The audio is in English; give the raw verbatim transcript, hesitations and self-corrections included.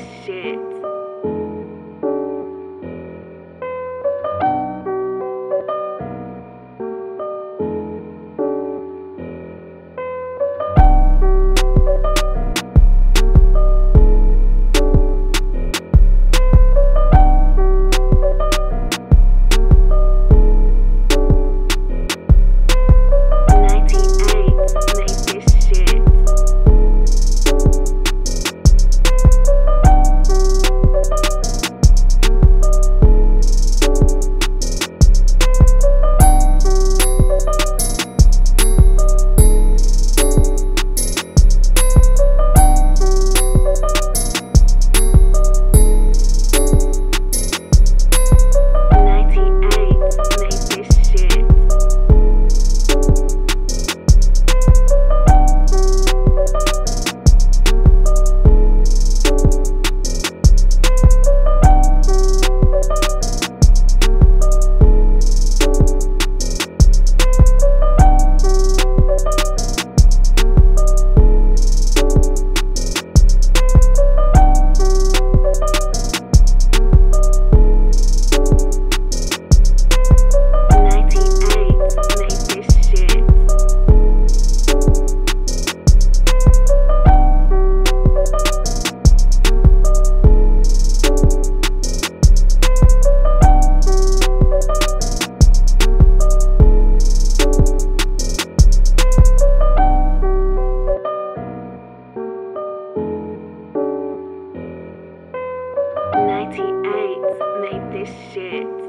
this shit. ninety-eight made this shit.